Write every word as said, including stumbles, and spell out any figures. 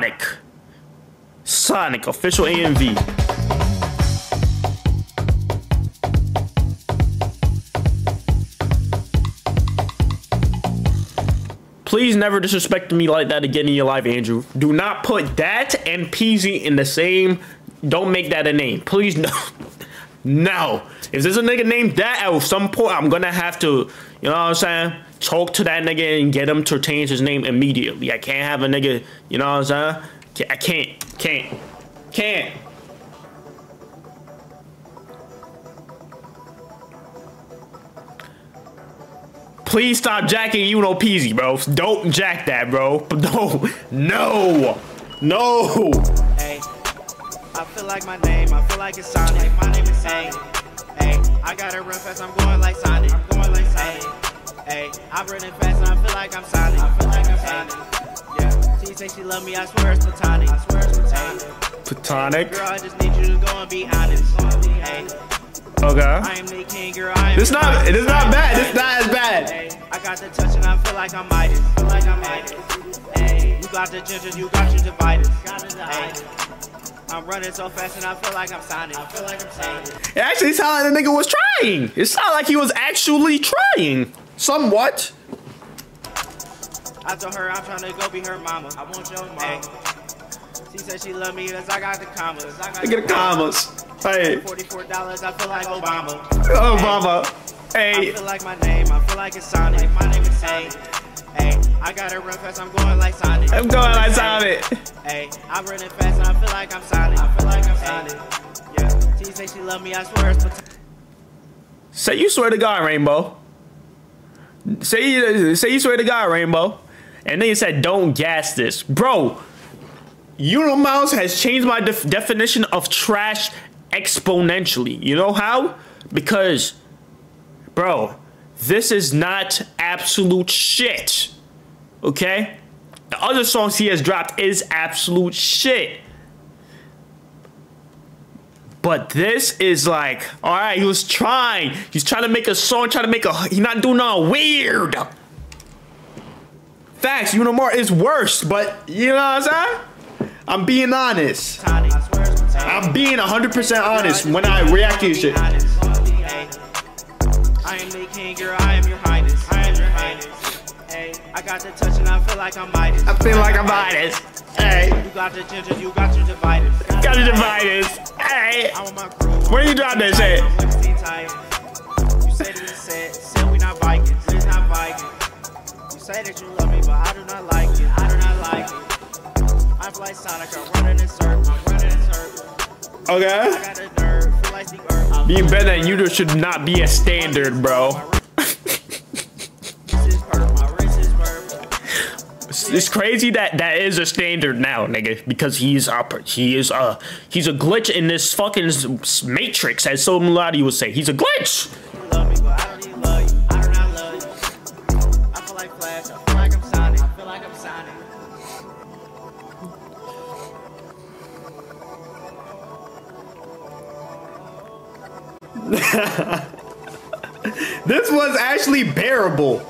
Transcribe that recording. Sonic. Sonic official A M V. Please never disrespect me like that again in your life, Andrew. Do not put that and P Z in the same. Don't make that a name. Please no. No. If there's a nigga named that, at some point I'm gonna have to, you know what I'm saying, talk to that nigga and get him to change his name immediately. I can't have a nigga, you know what I'm saying? I can't, can't, can't. Please stop jacking Uno Peasy, bro. Don't jack that, bro. No, no, no. Hey, I feel like my name, I feel like it's Sonic. My name is Sonic. Hey, I gotta run fast, I'm going like Sonic. I'm going like Sonic. Hey, I'm running fast and I feel like I'm Sonic. I feel like I'm Sonic. Yeah. She say she love me, I swear it's platonic. I swear it's platonic. Platonic. Girl, I just need you to go and be honest. Hey. Okay. I am the king, girl. I am. It's not. It's not bad. It's not as bad. Hey, I got the touch and I feel like I'm Midas. Feel like I'm Midas. Hey, you got the ginger, you got your dividers. Hey, I'm running so fast and I feel like I'm Sonic. I feel like I'm Sonic. It actually sounded like the nigga was trying. It sounded like he was actually trying. Somewhat. I told her I'm trying to go be her mama. I want your mama. Hey. She said she loved me because I got the commas. I got I get the commas. commas. Hey. forty-four dollars, I feel like Obama. Obama. Hey. hey. I feel like my name. I feel like it's Sonic. Hey. My name is Sonic. Hey. hey. I gotta run fast. I'm going like Sonic. I'm going like Sonic. Hey. I'm running fast and I feel like I'm Sonic. I feel like I'm Sonic. Yeah. She said she loved me. I swear it's platonic. Say you swear to God, Rainbow. Say you, say you swear to God, Rainbow. And then you said, don't gas this. Bro, Unomouse has changed my def definition of trash exponentially. You know how? Because, bro, this is not absolute shit. Okay? The other songs he has dropped is absolute shit. But this is like, all right, he was trying. He's trying to make a song, trying to make a, he's not doing all weird. Facts, Uno more is worse, but you know what I'm saying? I'm being honest. I'm being one hundred percent honest when I react to your shit. I am the king, girl, I am your highness. I am your highness. Hey, I got the touch and I feel like I'm Midas. I feel like I'm Midas. Hey. You got the ginger, you got your dividers. Got your dividers. Hey. Where you drop that shit? You said that you said, said we not Vikings. It's not Vikings. You say that you love me, but I do not like it. I do not like it. I'm like Sonic, I'm running in circles. I'm running in circles. Okay. I got a nerve, feel like the earth. Being better than you should not be a standard, bro. It's crazy that that is a standard now, nigga, because he's up. He is a he's a glitch in this fucking matrix, as so Mulati would say. He's a glitch. This was actually bearable.